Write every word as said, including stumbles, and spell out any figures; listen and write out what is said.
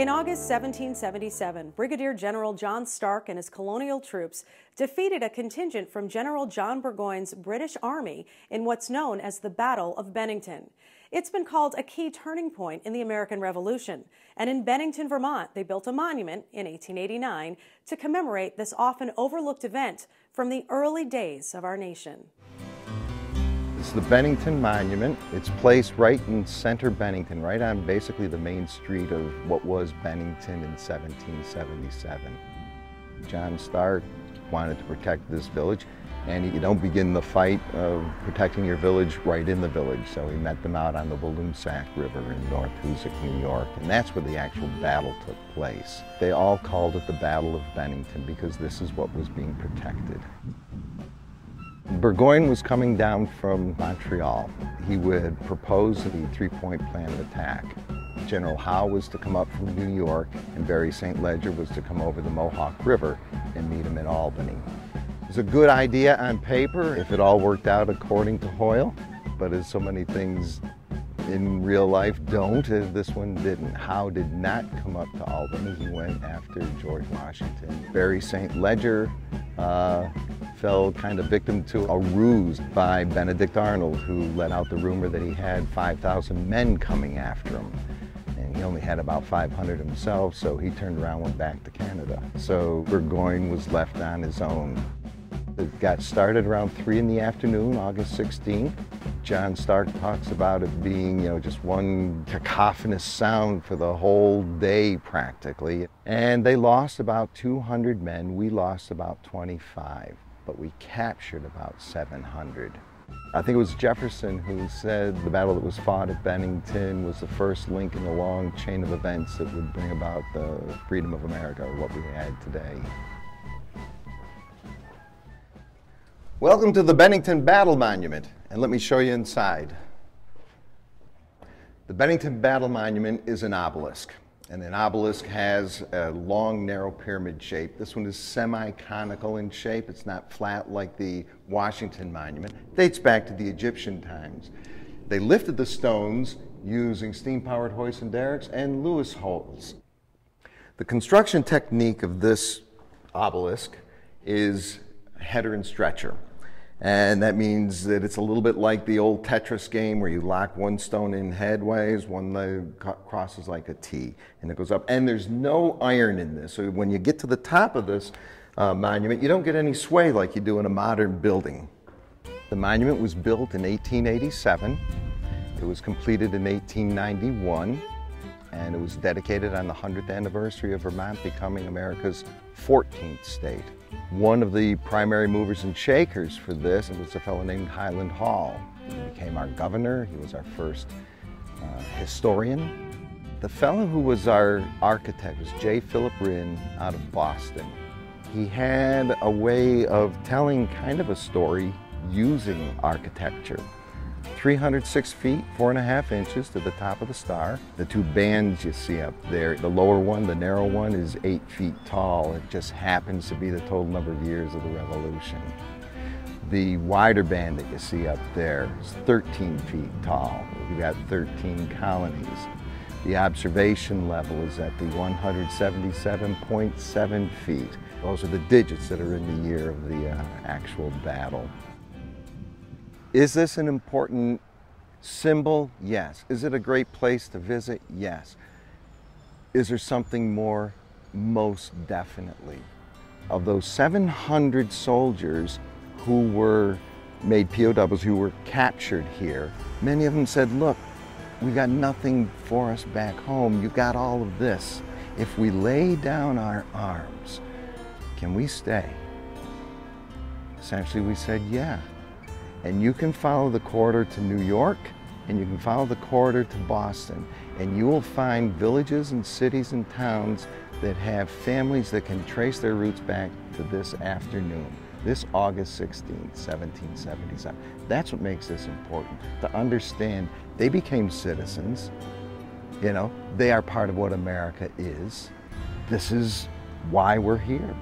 In August seventeen seventy-seven, Brigadier General John Stark and his colonial troops defeated a contingent from General John Burgoyne's British Army in what's known as the Battle of Bennington. It's been called a key turning point in the American Revolution, and in Bennington, Vermont, they built a monument in eighteen eighty-nine to commemorate this often overlooked event from the early days of our nation. This is the Bennington Monument. It's placed right in center Bennington, right on basically the main street of what was Bennington in seventeen seventy-seven. John Stark wanted to protect this village, and you don't begin the fight of protecting your village right in the village, so he met them out on the Walloomsac River in North Hoosick, New York, and that's where the actual battle took place. They all called it the Battle of Bennington because this is what was being protected. Burgoyne was coming down from Montreal. He would propose the three-point plan of attack. General Howe was to come up from New York, and Barry Saint Leger was to come over the Mohawk River and meet him in Albany. It was a good idea on paper if it all worked out according to Hoyle, but as so many things in real life don't, this one didn't. Howe did not come up to Albany. He went after George Washington. Barry Saint Leger uh, fell kind of victim to a ruse by Benedict Arnold, who let out the rumor that he had five thousand men coming after him. And he only had about five hundred himself, so he turned around and went back to Canada. So Burgoyne was left on his own. It got started around three in the afternoon, August sixteenth. John Stark talks about it being, you know, just one cacophonous sound for the whole day practically. And they lost about two hundred men. We lost about twenty-five. But we captured about seven hundred. I think it was Jefferson who said the battle that was fought at Bennington was the first link in the long chain of events that would bring about the freedom of America, or what we had today. Welcome to the Bennington Battle Monument, and let me show you inside. The Bennington Battle Monument is an obelisk. And an obelisk has a long, narrow pyramid shape. This one is semi-conical in shape. It's not flat like the Washington Monument. It dates back to the Egyptian times. They lifted the stones using steam-powered hoists and derricks and Lewis holes. The construction technique of this obelisk is header and stretcher. And that means that it's a little bit like the old Tetris game, where you lock one stone in headways, one leg crosses like a T, and it goes up. And there's no iron in this. So when you get to the top of this uh, monument, you don't get any sway like you do in a modern building. The monument was built in eighteen eighty-seven. It was completed in eighteen ninety-one. And it was dedicated on the hundredth anniversary of Vermont becoming America's fourteenth state. One of the primary movers and shakers for this was a fellow named Highland Hall. He became our governor. He was our first uh, historian. The fellow who was our architect was J. Philip Rinn out of Boston. He had a way of telling kind of a story using architecture. three hundred six feet, four and a half inches to the top of the star. The two bands you see up there, the lower one, the narrow one, is eight feet tall. It just happens to be the total number of years of the Revolution. The wider band that you see up there is thirteen feet tall. We've got thirteen colonies. The observation level is at the one hundred seventy-seven point seven feet. Those are the digits that are in the year of the uh, actual battle. Is this an important symbol? Yes. Is it a great place to visit? Yes. Is there something more? Most definitely. Of those seven hundred soldiers who were made P O Ws, who were captured here, many of them said, look, we got nothing for us back home. You got all of this. If we lay down our arms, can we stay? Essentially, we said, yeah. And you can follow the corridor to New York, and you can follow the corridor to Boston, and you will find villages and cities and towns that have families that can trace their roots back to this afternoon, this August sixteenth, seventeen seventy-seven. That's what makes this important, to understand they became citizens. You know, they are part of what America is. This is why we're here.